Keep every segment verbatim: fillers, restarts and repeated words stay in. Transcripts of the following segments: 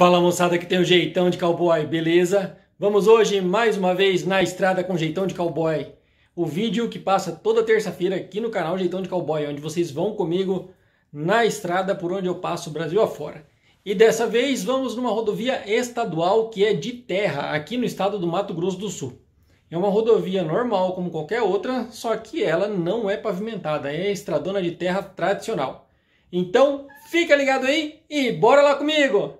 Fala moçada, que tem o Jeitão de Cowboy, beleza? Vamos hoje mais uma vez na estrada com o Jeitão de Cowboy. O vídeo que passa toda terça-feira aqui no canal Jeitão de Cowboy, onde vocês vão comigo na estrada por onde eu passo o Brasil afora. E dessa vez vamos numa rodovia estadual que é de terra, aqui no estado do Mato Grosso do Sul. É uma rodovia normal como qualquer outra, só que ela não é pavimentada, é estradona de terra tradicional. Então fica ligado aí e bora lá comigo!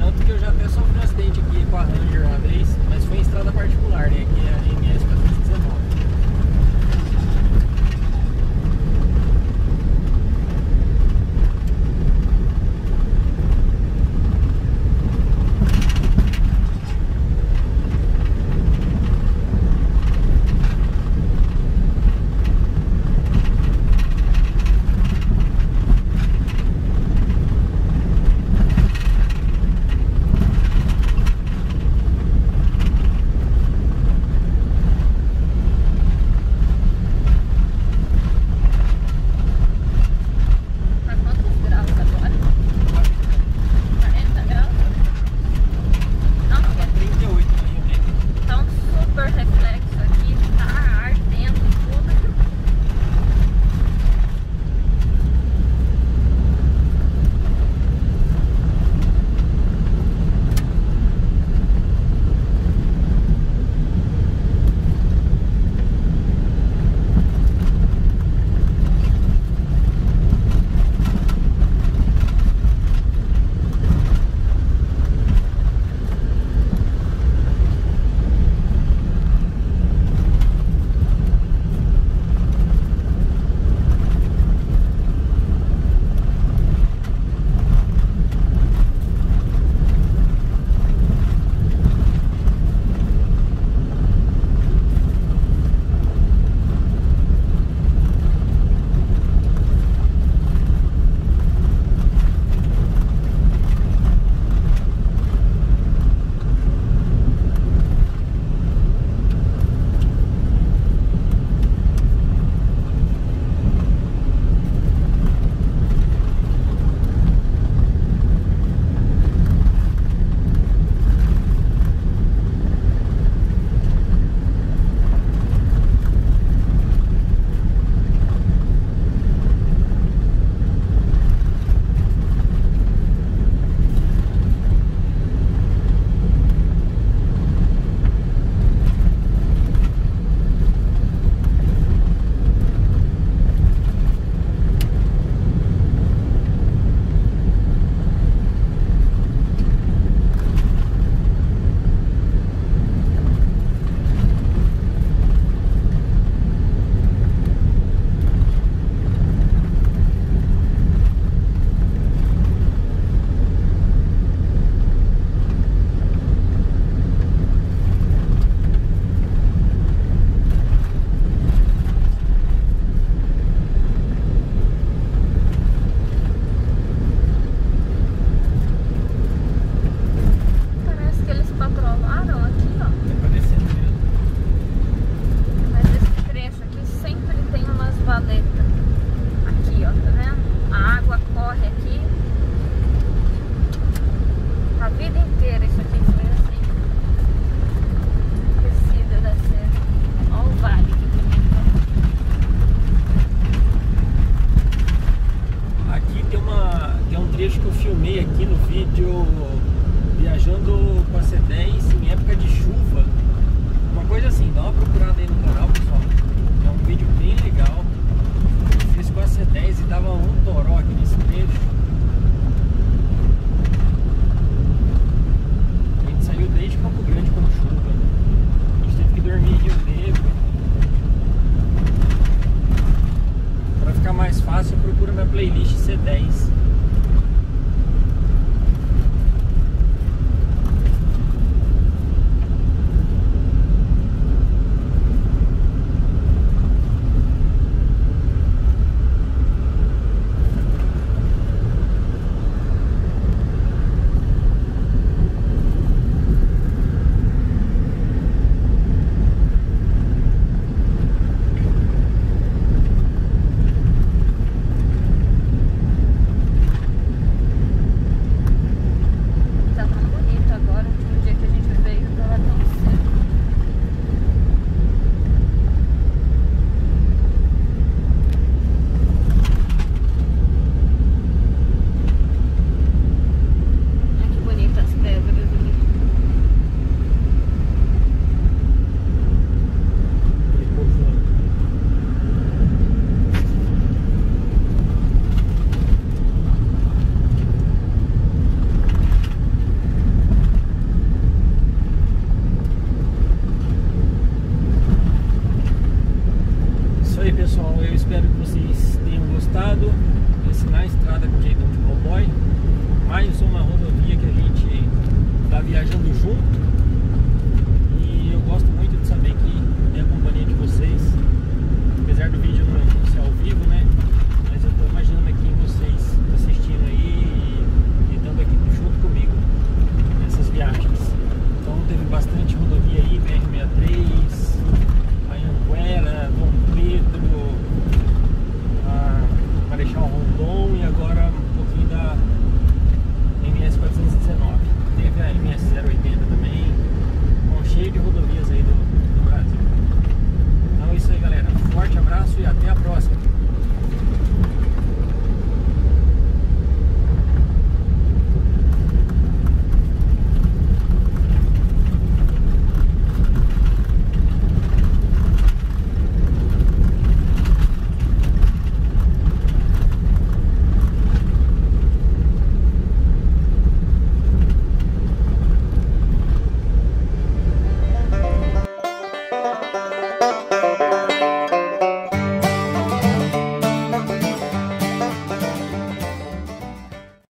Tanto que eu já até sofri um acidente aqui com a Ranger uma vez, mas foi em estrada particular, né? Que a gente